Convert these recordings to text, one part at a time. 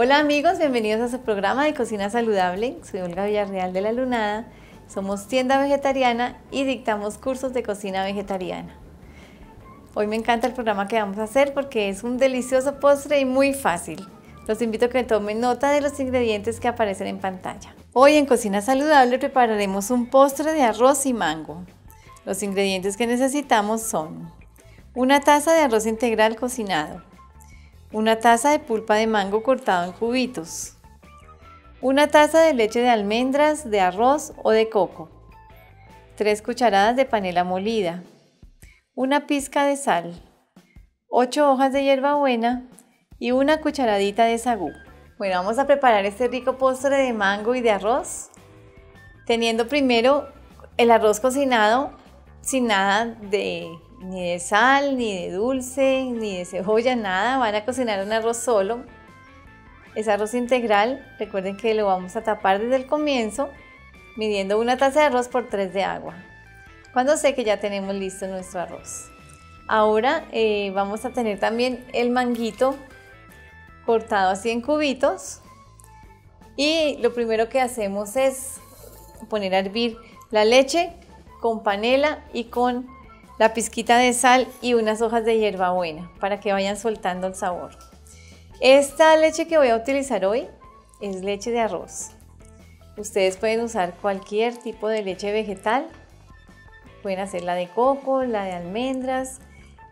Hola amigos, bienvenidos a su programa de Cocina Saludable. Soy Olga Villarreal de La Lunada, somos Tienda Vegetariana y dictamos cursos de cocina vegetariana. Hoy me encanta el programa que vamos a hacer porque es un delicioso postre y muy fácil. Los invito a que tomen nota de los ingredientes que aparecen en pantalla. Hoy en Cocina Saludable prepararemos un postre de arroz y mango. Los ingredientes que necesitamos son una taza de arroz integral cocinado, una taza de pulpa de mango cortado en cubitos, una taza de leche de almendras, de arroz o de coco, 3 cucharadas de panela molida, una pizca de sal, 8 hojas de hierbabuena y una cucharadita de sagú. Bueno, vamos a preparar este rico postre de mango y de arroz, teniendo primero el arroz cocinado sin nada ni de sal, ni de dulce, ni de cebolla, nada. Van a cocinar un arroz solo. Es arroz integral. Recuerden que lo vamos a tapar desde el comienzo, midiendo una taza de arroz por 3 de agua. Cuando seque ya tenemos listo nuestro arroz. Ahora vamos a tener también el manguito cortado así en cubitos. Y lo primero que hacemos es poner a hervir la leche con panela y con la pizquita de sal y unas hojas de hierbabuena para que vayan soltando el sabor. Esta leche que voy a utilizar hoy es leche de arroz. Ustedes pueden usar cualquier tipo de leche vegetal. Pueden hacer la de coco, la de almendras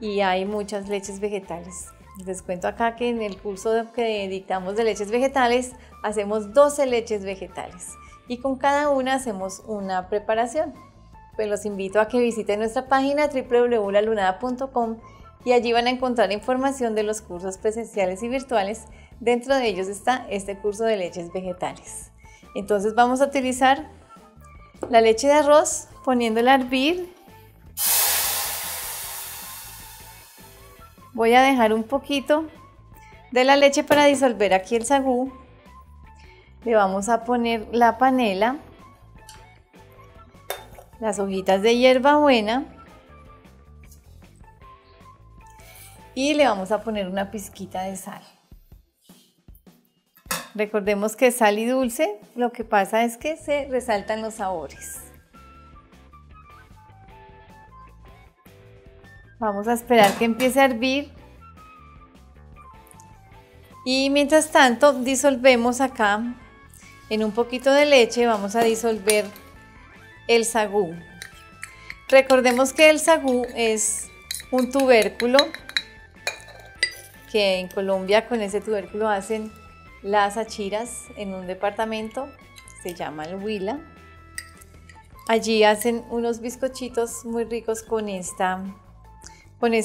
y hay muchas leches vegetales. Les cuento acá que en el curso que dictamos de leches vegetales hacemos 12 leches vegetales y con cada una hacemos una preparación. Pues los invito a que visiten nuestra página www.lalunada.com y allí van a encontrar información de los cursos presenciales y virtuales. Dentro de ellos está este curso de leches vegetales. Entonces vamos a utilizar la leche de arroz poniéndola a hervir. Voy a dejar un poquito de la leche para disolver aquí el sagú. Le vamos a poner la panela, las hojitas de hierbabuena y le vamos a poner una pizquita de sal. Recordemos que sal y dulce, lo que pasa es que se resaltan los sabores. Vamos a esperar que empiece a hervir y mientras tanto disolvemos acá en un poquito de leche. Vamos a disolver el sagú. Recordemos que el sagú es un tubérculo que en Colombia con ese tubérculo hacen las achiras en un departamento, se llama el Huila. Allí hacen unos bizcochitos muy ricos con esta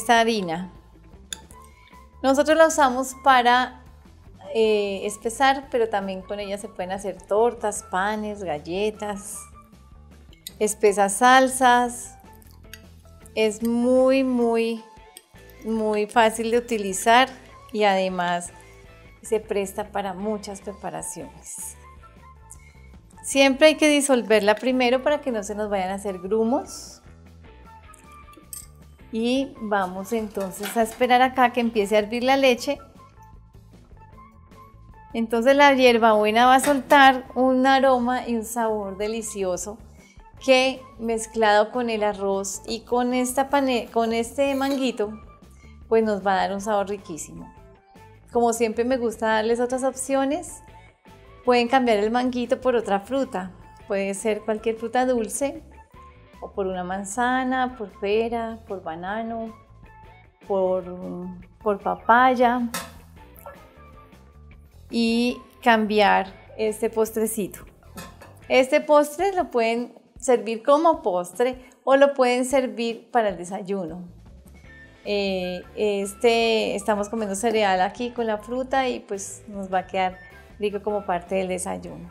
harina. Nosotros la usamos para espesar, pero también con ella se pueden hacer tortas, panes, galletas, espesas salsas. Es muy fácil de utilizar y además se presta para muchas preparaciones. Siempre hay que disolverla primero para que no se nos vayan a hacer grumos. Y vamos entonces a esperar acá que empiece a hervir la leche. Entonces la hierbabuena va a soltar un aroma y un sabor delicioso que mezclado con el arroz y con este manguito, pues nos va a dar un sabor riquísimo. Como siempre me gusta darles otras opciones. Pueden cambiar el manguito por otra fruta, puede ser cualquier fruta dulce, o por una manzana, por pera, por banano, por papaya, y cambiar este postrecito. Este postre lo pueden servir como postre o lo pueden servir para el desayuno. Estamos comiendo cereal aquí con la fruta y pues nos va a quedar rico como parte del desayuno.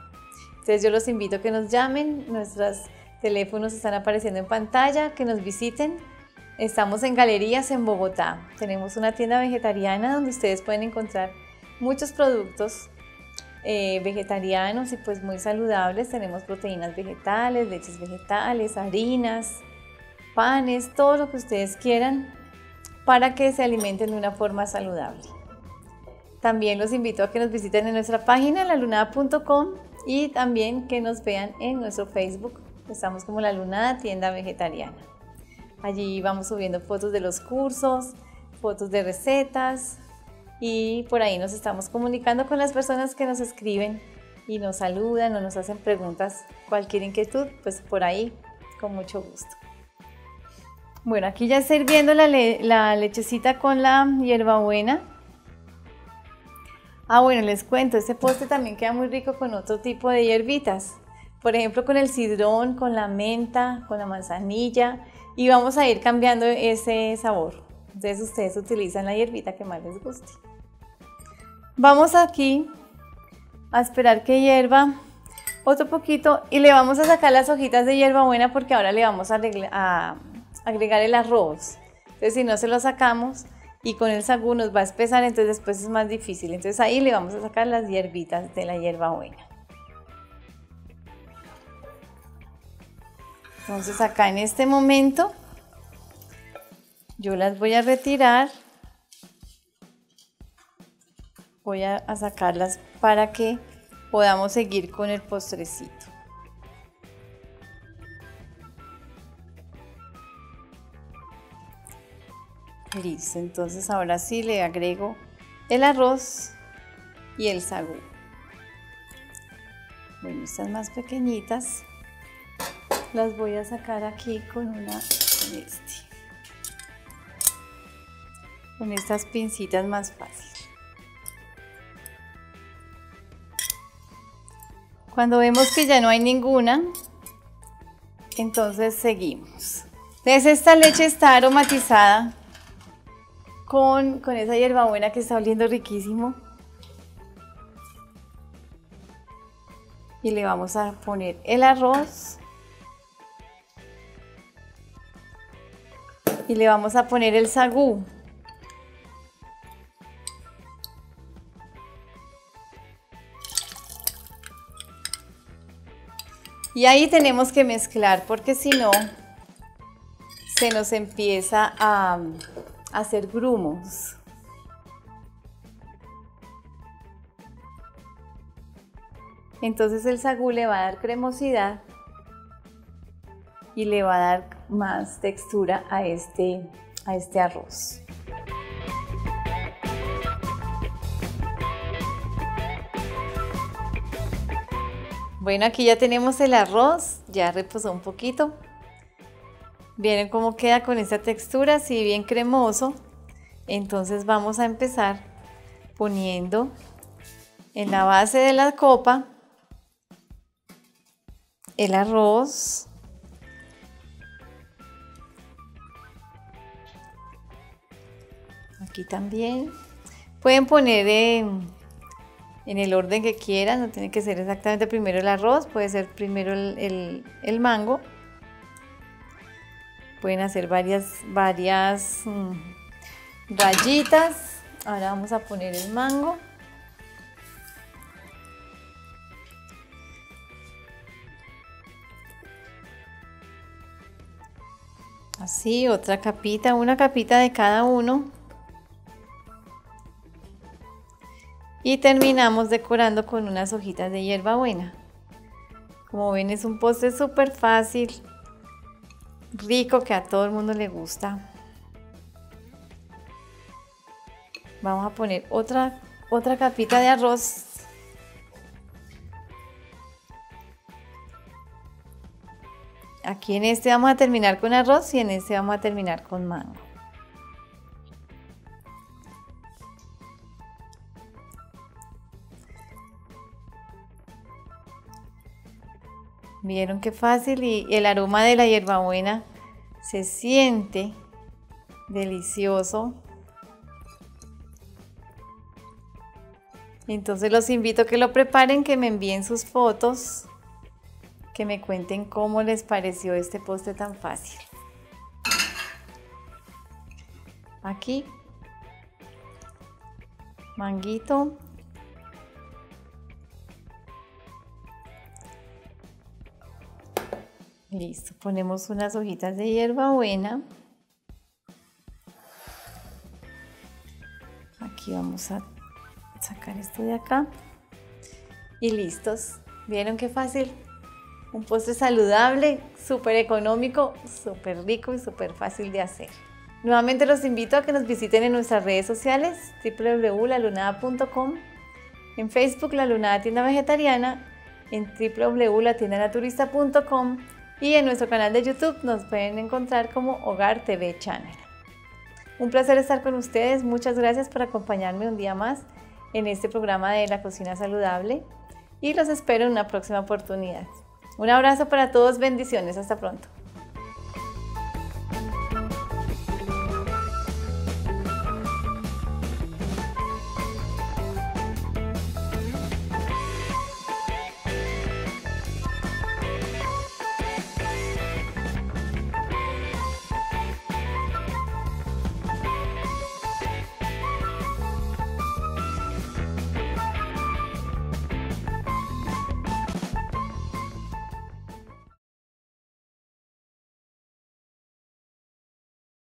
Entonces yo los invito a que nos llamen, nuestros teléfonos están apareciendo en pantalla, que nos visiten. Estamos en Galerías en Bogotá, tenemos una tienda vegetariana donde ustedes pueden encontrar muchos productos vegetarianos y pues muy saludables. Tenemos proteínas vegetales, leches vegetales, harinas, panes, todo lo que ustedes quieran para que se alimenten de una forma saludable. También los invito a que nos visiten en nuestra página lalunada.com y también que nos vean en nuestro Facebook. Estamos como La Lunada Tienda Vegetariana. Allí vamos subiendo fotos de los cursos, fotos de recetas y por ahí nos estamos comunicando con las personas que nos escriben y nos saludan o nos hacen preguntas. Cualquier inquietud, pues por ahí, con mucho gusto. Bueno, aquí ya está hirviendo la lechecita con la hierbabuena. Ah, bueno, les cuento, este postre también queda muy rico con otro tipo de hierbitas. Por ejemplo, con el cidrón, con la menta, con la manzanilla. Y vamos a ir cambiando ese sabor. Entonces ustedes utilizan la hierbita que más les guste. Vamos aquí a esperar que hierva otro poquito. Y le vamos a sacar las hojitas de hierbabuena porque ahora le vamos a agregar el arroz. Entonces si no se lo sacamos y con el sagú nos va a espesar, entonces después es más difícil. Entonces ahí le vamos a sacar las hierbitas de la hierbabuena. Entonces acá en este momento yo las voy a retirar. Voy a sacarlas para que podamos seguir con el postrecito. Listo, entonces ahora sí le agrego el arroz y el sagú. Bueno, estas más pequeñitas las voy a sacar aquí con con estas pincitas más fácil. Cuando vemos que ya no hay ninguna, entonces seguimos. Entonces esta leche está aromatizada con esa hierbabuena que está oliendo riquísimo. Y le vamos a poner el arroz. Y le vamos a poner el sagú. Y ahí tenemos que mezclar porque si no se nos empieza a hacer grumos. Entonces el sagú le va a dar cremosidad y le va a dar más textura a este arroz. Bueno, aquí ya tenemos el arroz, ya reposó un poquito. Miren cómo queda con esta textura, así bien cremoso. Entonces vamos a empezar poniendo en la base de la copa el arroz. Aquí también. Pueden poner en el orden que quieran, no tiene que ser exactamente primero el arroz, puede ser primero el mango. Pueden hacer varias rayitas. Ahora vamos a poner el mango. Así, otra capita, una capita de cada uno. Y terminamos decorando con unas hojitas de hierbabuena. Como ven, es un postre súper fácil. Rico, que a todo el mundo le gusta. Vamos a poner otra capita de arroz. Aquí en este vamos a terminar con arroz y en este vamos a terminar con mango. ¿Vieron qué fácil? Y el aroma de la hierbabuena se siente delicioso. Entonces los invito a que lo preparen, que me envíen sus fotos, que me cuenten cómo les pareció este postre tan fácil. Aquí, manguito. Listo, ponemos unas hojitas de hierbabuena. Aquí vamos a sacar esto de acá. Y listos. ¿Vieron qué fácil? Un postre saludable, súper económico, súper rico y súper fácil de hacer. Nuevamente los invito a que nos visiten en nuestras redes sociales, www.lalunada.com, en Facebook La Lunada Tienda Vegetariana, en www.latiendanaturista.com y en nuestro canal de YouTube nos pueden encontrar como Hogar TV Channel. Un placer estar con ustedes, muchas gracias por acompañarme un día más en este programa de La Cocina Saludable y los espero en una próxima oportunidad. Un abrazo para todos, bendiciones, hasta pronto.